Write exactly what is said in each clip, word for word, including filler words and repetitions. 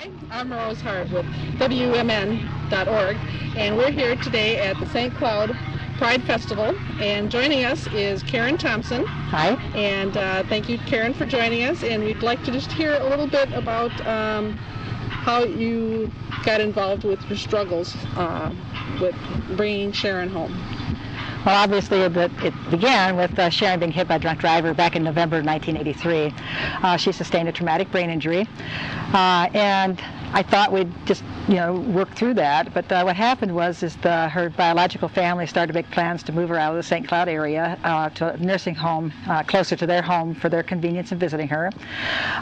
Hi, I'm Rose Hart with W M N dot org, and we're here today at the Saint Cloud Pride Festival, and joining us is Karen Thompson. Hi. And uh, thank you, Karen, for joining us, and we'd like to just hear a little bit about um, how you got involved with your struggles uh, with bringing Sharon home. Well, obviously, it began with uh, Sharon being hit by a drunk driver back in November nineteen eighty-three. Uh, she sustained a traumatic brain injury, uh, and I thought we'd just, you know, work through that. But uh, what happened was, is the, her biological family started to make plans to move her out of the Saint Cloud area uh, to a nursing home uh, closer to their home for their convenience in visiting her.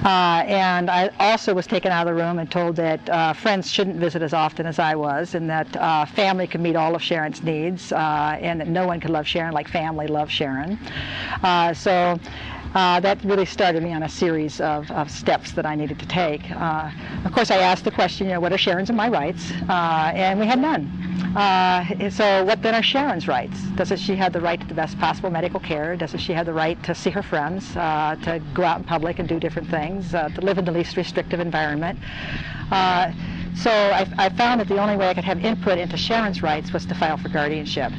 Uh, and I also was taken out of the room and told that uh, friends shouldn't visit as often as I was, and that uh, family could meet all of Sharon's needs, uh, and that no one could love Sharon like family loved Sharon. Uh, so uh, that really started me on a series of, of steps that I needed to take. Uh, of course, I asked the question, you know, what are Sharon's and my rights? Uh, and we had none. Uh, so what then are Sharon's rights? Doesn't she have the right to the best possible medical care? Doesn't she have the right to see her friends, uh, to go out in public and do different things, uh, to live in the least restrictive environment? Uh, so I, I found that the only way I could have input into Sharon's rights was to file for guardianship.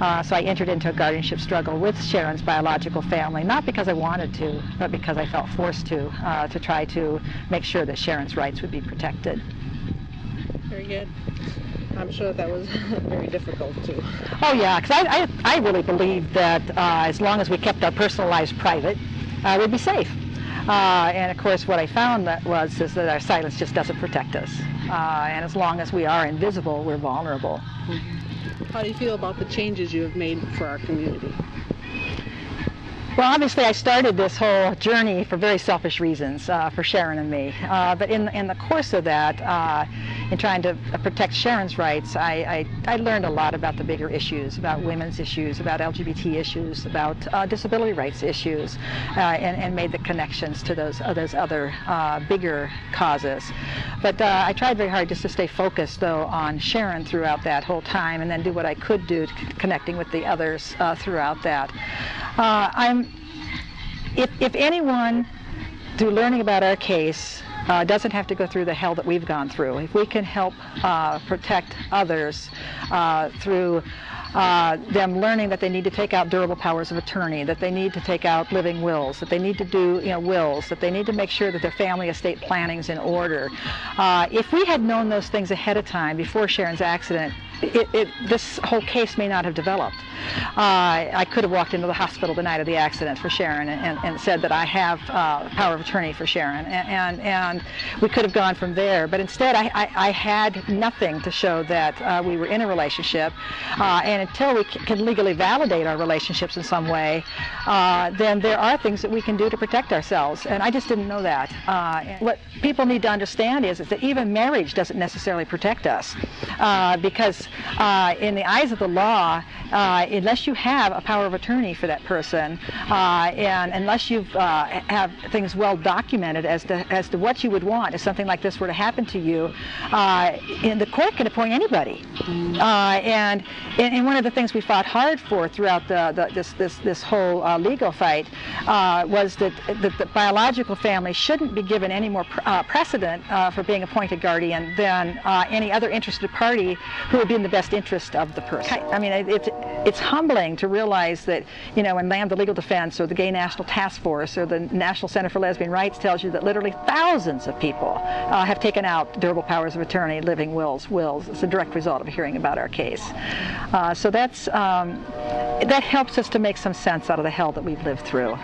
Uh, so I entered into a guardianship struggle with Sharon's biological family, not because I wanted to, but because I felt forced to, uh, to try to make sure that Sharon's rights would be protected. Very good. I'm sure that was very difficult, too. Oh, yeah, because I, I, I really believed that uh, as long as we kept our personal lives private, uh, we'd be safe. Uh, and of course, what I found that was is that our silence just doesn't protect us. Uh, and as long as we are invisible, we're vulnerable. Mm-hmm. How do you feel about the changes you have made for our community? Well, obviously, I started this whole journey for very selfish reasons, uh, for Sharon and me. Uh, but in, in the course of that, uh, in trying to protect Sharon's rights, I, I, I learned a lot about the bigger issues, about women's issues, about L G B T issues, about uh, disability rights issues, uh, and, and made the connections to those, uh, those other uh, bigger causes. But uh, I tried very hard just to stay focused, though, on Sharon throughout that whole time, and then do what I could do to connecting with the others uh, throughout that. Uh, I'm If, if anyone, through learning about our case, uh, doesn't have to go through the hell that we've gone through, if we can help uh, protect others uh, through uh, them learning that they need to take out durable powers of attorney, that they need to take out living wills, that they need to do you know, wills, that they need to make sure that their family estate planning's in order. Uh, if we had known those things ahead of time, before Sharon's accident, It, it, this whole case may not have developed. Uh, I could have walked into the hospital the night of the accident for Sharon and, and, and said that I have uh, power of attorney for Sharon, and, and, and we could have gone from there. But instead, I, I, I had nothing to show that uh, we were in a relationship, uh, and until we c can legally validate our relationships in some way, uh, then there are things that we can do to protect ourselves, and I just didn't know that. Uh, what people need to understand is, is that even marriage doesn't necessarily protect us, uh, because Uh, in the eyes of the law, uh, unless you have a power of attorney for that person, uh, and unless you uh, have things well documented as to as to what you would want if something like this were to happen to you, uh, in the court can appoint anybody. Uh, and, and one of the things we fought hard for throughout the, the, this this this whole uh, legal fight uh, was that, that the biological family shouldn't be given any more pr uh, precedent uh, for being appointed guardian than uh, any other interested party who would be in the best interest of the person. I mean, it's it's humbling to realize that, you know, when Lambda Legal Defense or the Gay National Task Force or the National Center for Lesbian Rights tells you that literally thousands of people uh, have taken out durable powers of attorney, living wills, wills, it's a direct result of hearing about our case. Uh, so that's um, that helps us to make some sense out of the hell that we've lived through.